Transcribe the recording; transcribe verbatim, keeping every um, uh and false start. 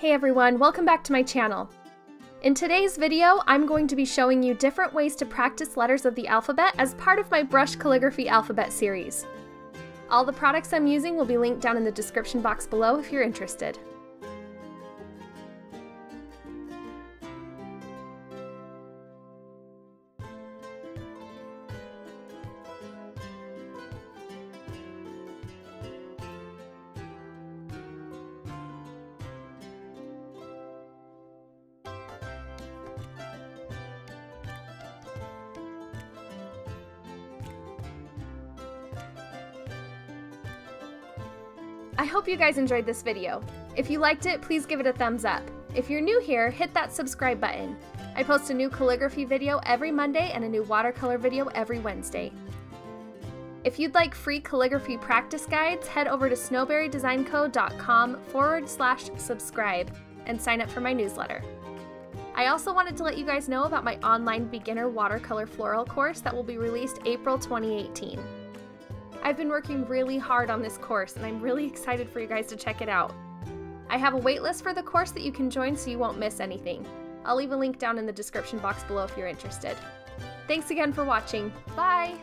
Hey everyone, welcome back to my channel. In today's video, I'm going to be showing you different ways to practice letters of the alphabet as part of my Brush Calligraphy Alphabet series. All the products I'm using will be linked down in the description box below if you're interested. I hope you guys enjoyed this video. If you liked it, please give it a thumbs up. If you're new here, hit that subscribe button. I post a new calligraphy video every Monday and a new watercolor video every Wednesday. If you'd like free calligraphy practice guides, head over to snowberry design co dot com forward slash subscribe and sign up for my newsletter. I also wanted to let you guys know about my online beginner watercolor floral course that will be released April twenty eighteen. I've been working really hard on this course and I'm really excited for you guys to check it out. I have a waitlist for the course that you can join so you won't miss anything. I'll leave a link down in the description box below if you're interested. Thanks again for watching. Bye!